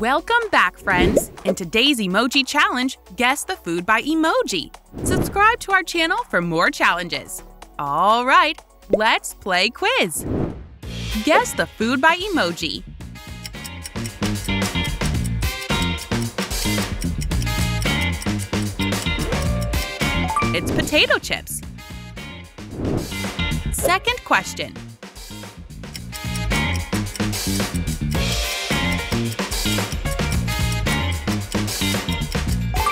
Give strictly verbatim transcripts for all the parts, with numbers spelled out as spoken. Welcome back, friends! In today's emoji challenge, guess the food by emoji. Subscribe to our channel for more challenges. All right, let's play quiz. Guess the food by emoji. It's potato chips. Second question.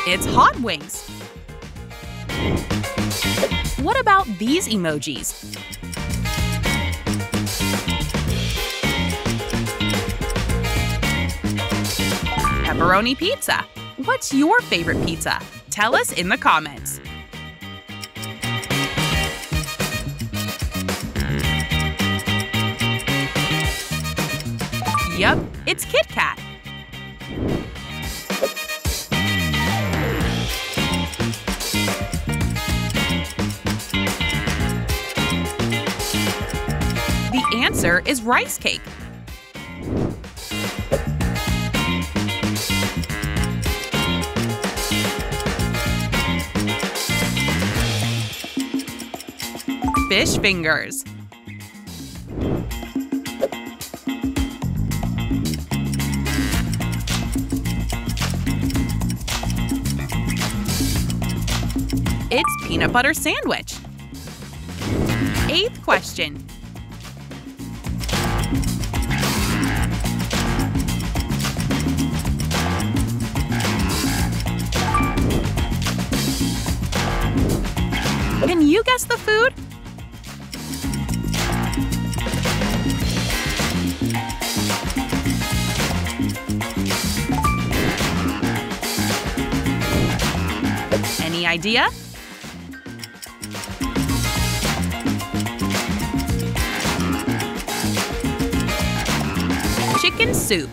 It's hot wings. What about these emojis? Pepperoni pizza. What's your favorite pizza? Tell us in the comments. Yep, it's Kit Kat. Answer is rice cake. Fish fingers. It's peanut butter sandwich. Eighth question. Can you guess the food? Any idea? Chicken soup.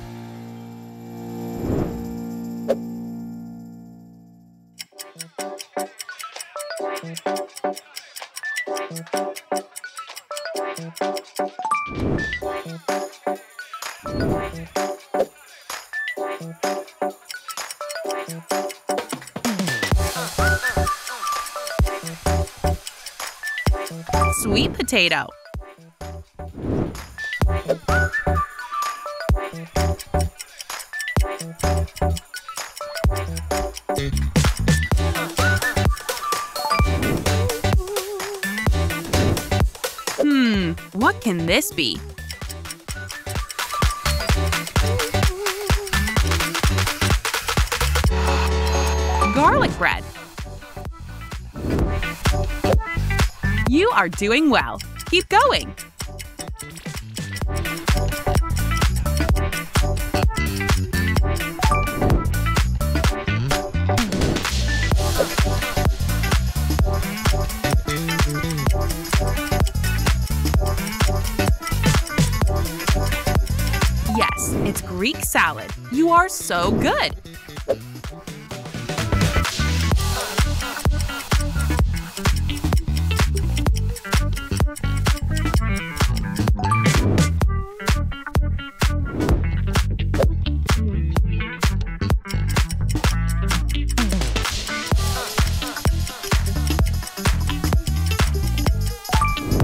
Sweet potato. Hmm, what can this be? Garlic bread. You are doing well. Keep going. Yes, it's Greek salad. You are so good.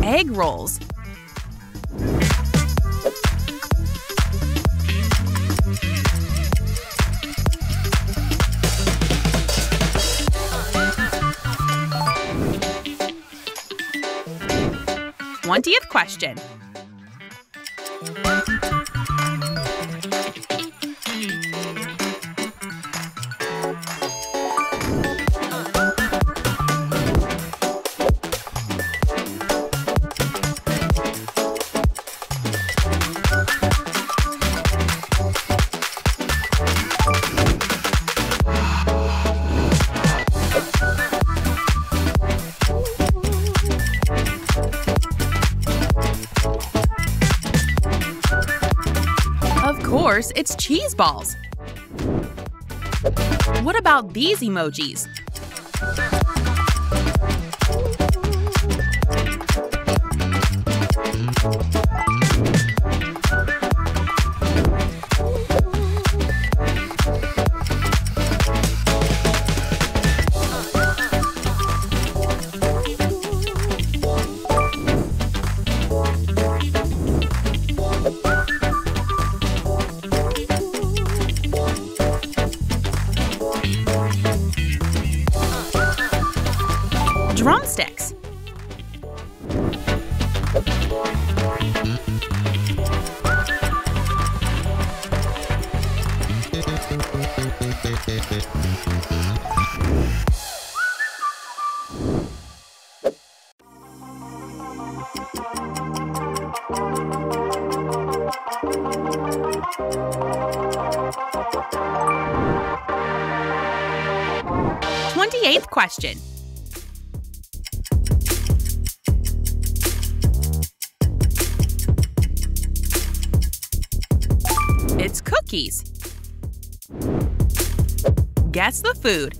Egg rolls. Twentieth question. It's cheese balls. What about these emojis? twenty-eighth question. It's cookies. Guess the food.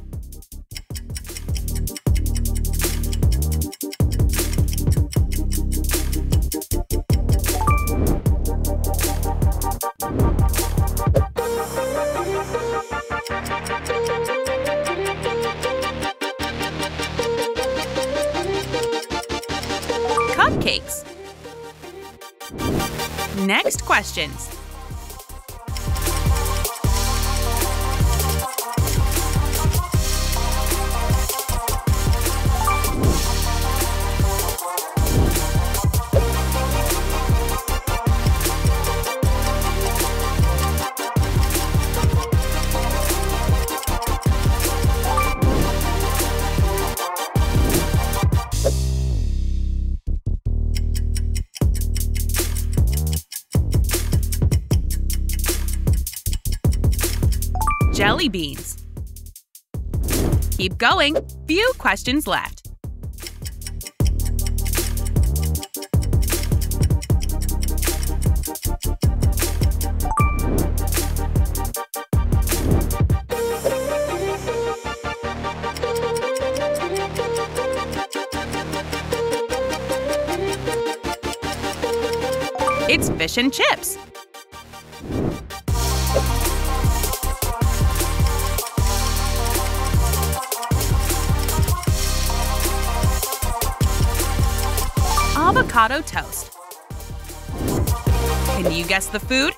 Cupcakes. Next questions. Jelly beans. Keep going. Few questions left. It's fish and chips. Avocado toast. Can you guess the food?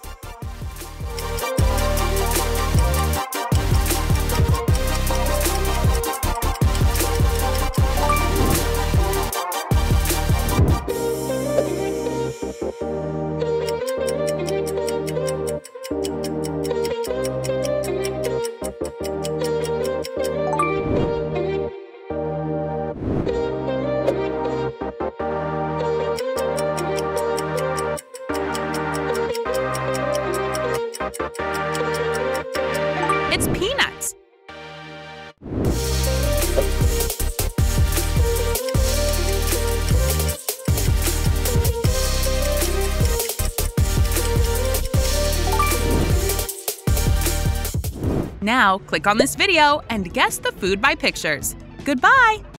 It's peanuts. Now, click on this video and guess the food by pictures. Goodbye!